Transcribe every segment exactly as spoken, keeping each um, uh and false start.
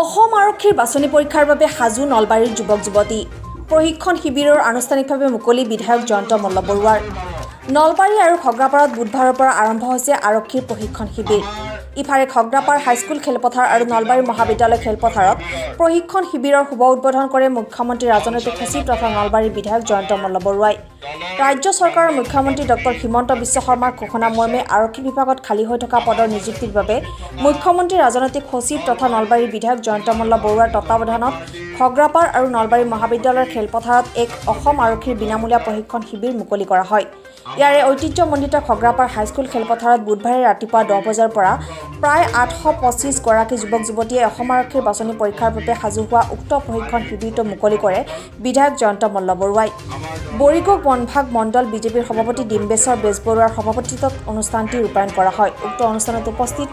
অসম আৰক্ষীৰ বাছনি পৰীক্ষাৰ বাবে হাজু নলবাৰীৰ যুৱক যুৱতী প্ৰশিক্ষণ শিবিৰৰ আনুষ্ঠানিকভাৱে মুকলি বিধায়ক জয়ন্ত মল্ল বৰুৱাৰ। নলবাৰী আৰু খগ্ৰাপাৰত বুধবাৰৰ পৰা আৰম্ভ হৈছে আৰক্ষীৰ প্ৰশিক্ষণ শিবিৰ। ইফালে খগ্ৰাপাৰ হাইস্কুল খেলপথাৰ আৰু নলবাৰী মহাবিদ্যালয় খেলপথাৰত প্ৰশিক্ষণ শিবিৰৰ শুভ উদ্বোধন কৰে মুখ্যমন্ত্ৰী ৰাজনৈতিক সচিব তথা নলবাৰীৰ বিধায়ক জয়ন্ত মল্ল বৰুৱাই। ৰাজ্য চৰকাৰৰ মুখ্যমন্ত্ৰী ডক্টৰ হিমন্ত বিশ্ব শৰ্মাৰ ঘোষণা মৰ্মে আৰক্ষী বিভাগত খালী হৈ থকা পদৰ নিযুক্তিৰ বাবে মুখ্যমন্ত্ৰী ৰাজনৈতিক সচিব তথা নলবাৰীৰ বিধায়ক জয়ন্ত মল্ল বৰুৱাৰ তত্বাৱধানত খগ্ৰাপাৰ আৰু নলবাৰী মহাবিদ্যালয়ৰ খেলপথাৰত এক অসম আৰক্ষীৰ বিনামূলীয়া প্ৰশিক্ষণ শিবিৰ মুকলি কৰা হয়। ইয়াৰে ঐতিহ্যমণ্ডিত খগ্ৰাপাৰ হাইস্কুল খেলপথাৰত বুধবাৰে ৰাতিপুৱা দহ বজাৰ পৰা প্ৰায় আঠশ পঁচিছ গৰাকী যুৱক যুৱতীয়ে অসম আৰক্ষীৰ বাছনি পৰীক্ষাৰ বাবে সাজু হোৱা উক্ত প্ৰশিক্ষণ শিবিৰটো মুকলি কৰে বিধায়ক জয়ন্ত মল্ল বৰুৱাই। বৰিগক বনভাগ মণ্ডল বিজেপিৰ সভাপতি ডিম্বেশ্বৰ বেজবৰুৱাৰ সভাপতিত্বত অনুষ্ঠানটি ৰূপায়ণ কৰা হয়। উক্ত অনুষ্ঠানত উপস্থিত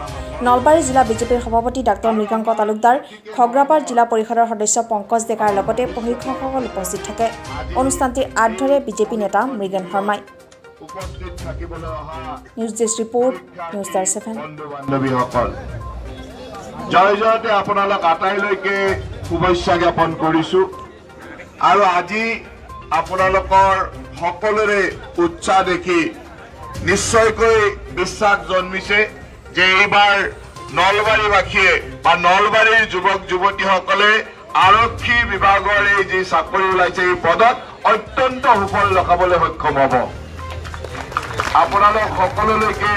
নলবাৰী জিলা বিজেপিৰ সভাপতি ডাঃ মৃগাংক তালুকদাৰ, খগ্ৰাপাৰ জিলা পৰিষদৰ সদস্য পংকজ ডেকাৰ লগতে প্ৰশিক্ষকসকল উপস্থিত থাকে। অনুষ্ঠানটিৰ আঁত ধৰে বিজেপি নেতা মৃগেন শৰ্মাই। জয় জয়তে আপোনালোক আটাইলৈকে শুভেচ্ছা জ্ঞাপন কৰিছো আৰু আজি আপোনালোকৰ সকলোৰে উৎসাহ দেখি নিশ্চয়কৈ বিশ্বাস জন্মিছে যে এইবাৰ নলবাৰীবাসীয়ে বা নলবাৰীৰ যুৱক যুৱতীসকলে আৰক্ষী বিভাগৰ এই যি চাকৰি ওলাইছে এই পদত অত্যন্ত সুফল লগাবলৈ সক্ষম হ'ব। আপোনালোক সকলোলৈকে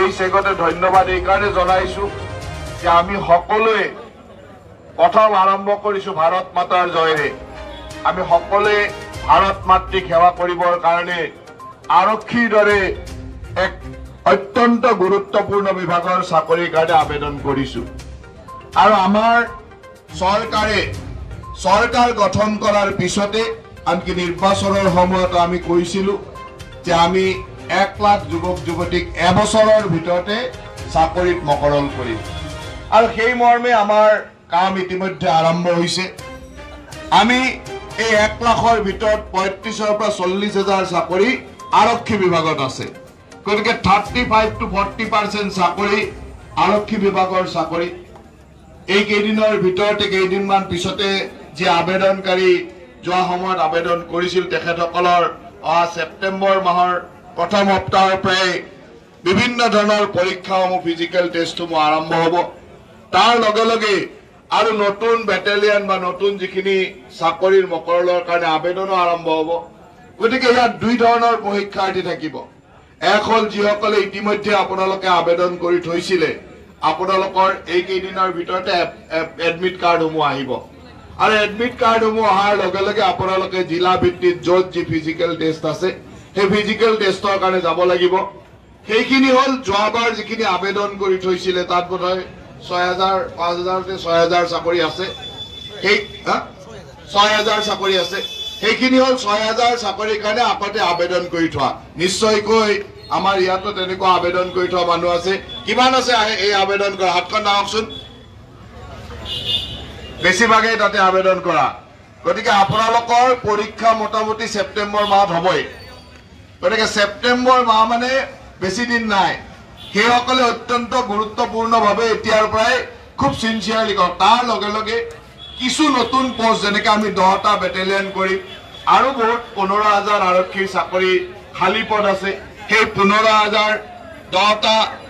এই চেগতে ধন্যবাদ এইকাৰণে জনাইছো যে আমি সকলোৱে প্ৰথম আৰম্ভ কৰিছো ভাৰত মাতাৰ জয়েৰে। আমি সকলোৱে ভাৰত মাতৃক সেৱা কৰিবৰ কাৰণে আৰক্ষীৰ দৰে এক অত্যন্ত গুৰুত্বপূৰ্ণ বিভাগৰ চাকৰিৰ কাৰণে আবেদন কৰিছো আৰু আমাৰ চৰকাৰে চৰকাৰ গঠন কৰাৰ পিছতে আনকি নিৰ্বাচনৰ সময়ত আমি কৈছিলো যে আমি एक लाख युवक युवतीक এবছৰৰ ভিতৰতে চাকৰিত মকৰল কৰি আৰু সেই মৰ্মে আমাৰ কাম ইতিমধ্যে আৰম্ভ হৈছে। আমি এই এক লাখৰ ভিতৰত পঁয়ত্ৰিশৰ পৰা চল্লিশ হাজাৰ চাকৰি আৰক্ষী বিভাগত আছে। গতিকে পঁয়ত্ৰিশ টু চল্লিশ পাৰ্চেণ্ট চাকৰি আৰক্ষী বিভাগৰ চাকৰি। এই কেইদিনৰ ভিতৰতে কেইদিনমান পিছতে যে আবেদনকাৰী যোৱা সময়ত আবেদন কৰিছিল তেখেতসকলৰ অহা ছেপ্টেম্বৰ মাহৰ प्रथम सप्ताह प्राय विभिन्न धरण परीक्षा फिजिकल टेस्ट समूह आरम्भ हम तारे और नतुन बेटेलियन नतुन जी चाकर मकरल आवेदनों आरम्भ हम गति के दुई धरण परीक्षार्थी थको एक हल जिसमें इतिम्य अपने आवेदन कर एडमिट कार्ड समूह और एडमिट कार्ड समूह अहारे अपने जिला भित्त जो जी फिजिकल टेस्ट आसे সেই ফিজিক্যাল টেস্টৰ কাৰণে যাব লাগিব। সেইখিনি হল যোৱাবাৰ যিখিনি আবেদন কৰি থৈছিলে তাত বোধহয় ছয় হাজাৰ পাঁচ হাজাৰ ছয় হাজাৰ চাকৰি আছে। সেই ছয় হাজাৰ চাকৰি আছে সেইখিনি হল ছয় হাজাৰ চাকৰিৰ কাৰণে আপতে আবেদন কৰি থোৱা। নিশ্চয়কৈ আমাৰ ইয়াতো তেনেকুৱা আবেদন কৰি থোৱা মানুহ আছে। কিমান আছে এই আবেদন কৰা হাতখন দাওকচোন। বেছিভাগেই তাতে আবেদন কৰা। গতিকে আপোনালোকৰ পৰীক্ষা মোটামুটি ছেপ্টেম্বৰ মাহত হ'বই। गति सेप्टेम्बर माह मानने बेसि दिन ना अत्यंत गुरुत्वपूर्ण भाव इतार खूब सिनसियारलि तारे किसु नतुन पोस्ट जने दहटा बेटेलियन और बहुत पंद्रह हजार आरक्षी चाकरी खाली पद आसे पंद्रह हजार दहटा